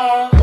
call.